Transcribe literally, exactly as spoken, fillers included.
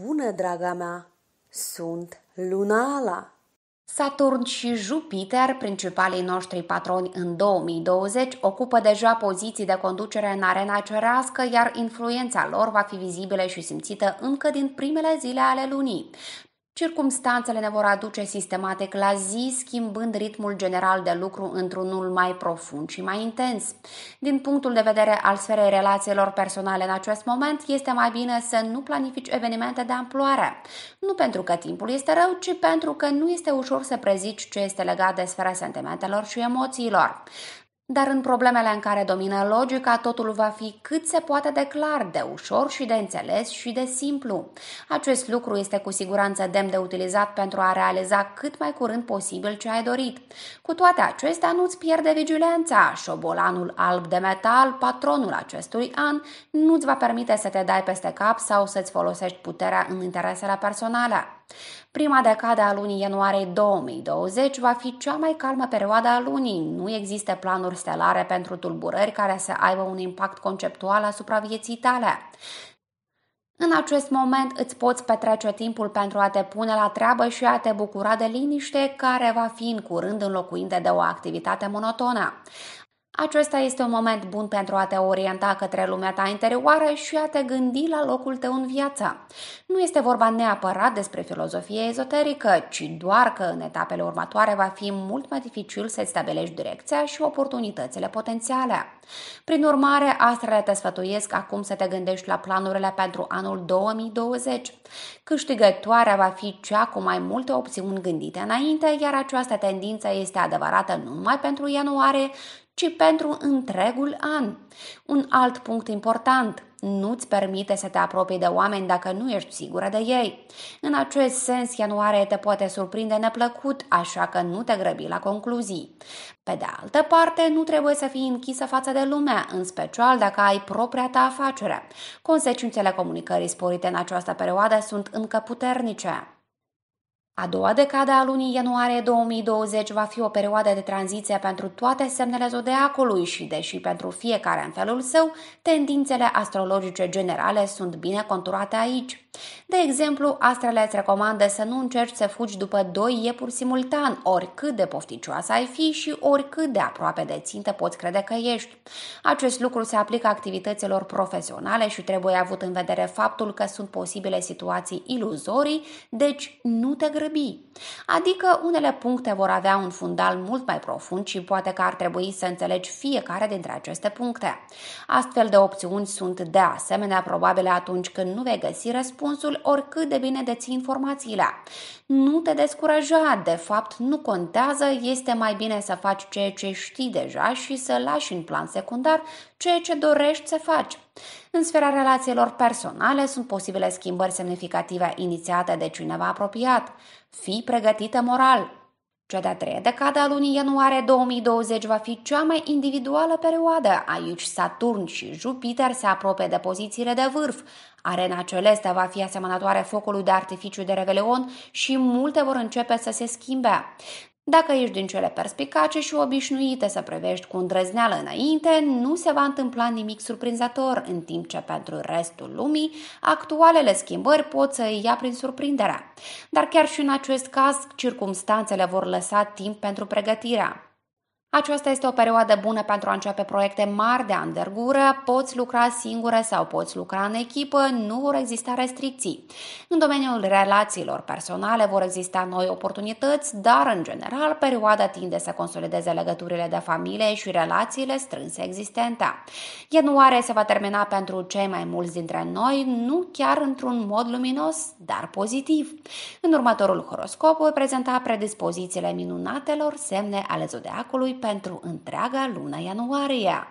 bună, draga mea! Sunt Lunala! Saturn și Jupiter, principalii noștri patroni în două mii douăzeci, ocupă deja poziții de conducere în arena cerească, iar influența lor va fi vizibilă și simțită încă din primele zile ale lunii. Circumstanțele ne vor aduce sistematic la zi, schimbând ritmul general de lucru într-unul mai profund și mai intens. Din punctul de vedere al sferei relațiilor personale în acest moment, este mai bine să nu planifici evenimente de amploare. Nu pentru că timpul este rău, ci pentru că nu este ușor să prezici ce este legat de sfera sentimentelor și emoțiilor. Dar în problemele în care domină logica, totul va fi cât se poate de clar, de ușor și de înțeles și de simplu. Acest lucru este cu siguranță demn de utilizat pentru a realiza cât mai curând posibil ce ai dorit. Cu toate acestea, nu-ți pierde vigilența. Șobolanul alb de metal, patronul acestui an, nu-ți va permite să te dai peste cap sau să-ți folosești puterea în interesele personale. Prima decadă a lunii ianuarie două mii douăzeci va fi cea mai calmă perioadă a lunii. Nu există planuri stelare pentru tulburări care să aibă un impact conceptual asupra vieții tale. În acest moment îți poți petrece timpul pentru a te pune la treabă și a te bucura de liniște, care va fi în curând înlocuită de o activitate monotonă. Acesta este un moment bun pentru a te orienta către lumea ta interioară și a te gândi la locul tău în viață. Nu este vorba neapărat despre filozofie ezoterică, ci doar că în etapele următoare va fi mult mai dificil să-ți stabilești direcția și oportunitățile potențiale. Prin urmare, astrele te sfătuiesc acum să te gândești la planurile pentru anul două mii douăzeci. Câștigătoarea va fi cea cu mai multe opțiuni gândite înainte, iar această tendință este adevărată nu numai pentru ianuarie, ci pentru întregul an. Un alt punct important: nu-ți permite să te apropii de oameni dacă nu ești sigură de ei. În acest sens, ianuarie te poate surprinde neplăcut, așa că nu te grăbi la concluzii. Pe de altă parte, nu trebuie să fii închisă față de lume, în special dacă ai propria ta afacere. Consecințele comunicării sporite în această perioadă sunt încă puternice. A doua decadă a lunii ianuarie două mii douăzeci va fi o perioadă de tranziție pentru toate semnele zodiacului și, deși pentru fiecare în felul său, tendințele astrologice generale sunt bine conturate aici. De exemplu, astrele îți recomandă să nu încerci să fugi după doi iepuri simultan, oricât de pofticioasă ai fi și oricât de aproape de țintă poți crede că ești. Acest lucru se aplică activităților profesionale și trebuie avut în vedere faptul că sunt posibile situații iluzorii, deci nu te grăbi. Adică unele puncte vor avea un fundal mult mai profund și poate că ar trebui să înțelegi fiecare dintre aceste puncte. Astfel de opțiuni sunt de asemenea probabile atunci când nu vei găsi răspuns Răspunsul oricât de bine deții informațiile. Nu te descuraja, de fapt nu contează, este mai bine să faci ceea ce știi deja și să lași în plan secundar ceea ce dorești să faci. În sfera relațiilor personale sunt posibile schimbări semnificative inițiate de cineva apropiat. Fii pregătită moral. Cea de-a treia decadă a lunii ianuarie două mii douăzeci va fi cea mai individuală perioadă. Aici Saturn și Jupiter se apropie de pozițiile de vârf. Arena celestă va fi asemănătoare focului de artificiu de revelion și multe vor începe să se schimbe. Dacă ești din cele perspicace și obișnuite să privești cu îndrăzneală înainte, nu se va întâmpla nimic surprinzător, în timp ce pentru restul lumii, actualele schimbări pot să îi ia prin surprindere. Dar chiar și în acest caz, circumstanțele vor lăsa timp pentru pregătirea. Aceasta este o perioadă bună pentru a începe proiecte mari de anvergură, poți lucra singură sau poți lucra în echipă, nu vor exista restricții. În domeniul relațiilor personale vor exista noi oportunități, dar în general perioada tinde să consolideze legăturile de familie și relațiile strânse existente. Ianuarie se va termina pentru cei mai mulți dintre noi, nu chiar într-un mod luminos, dar pozitiv. În următorul horoscop voi prezenta predispozițiile minunatelor semne ale zodiacului pentru întreaga lună ianuarie.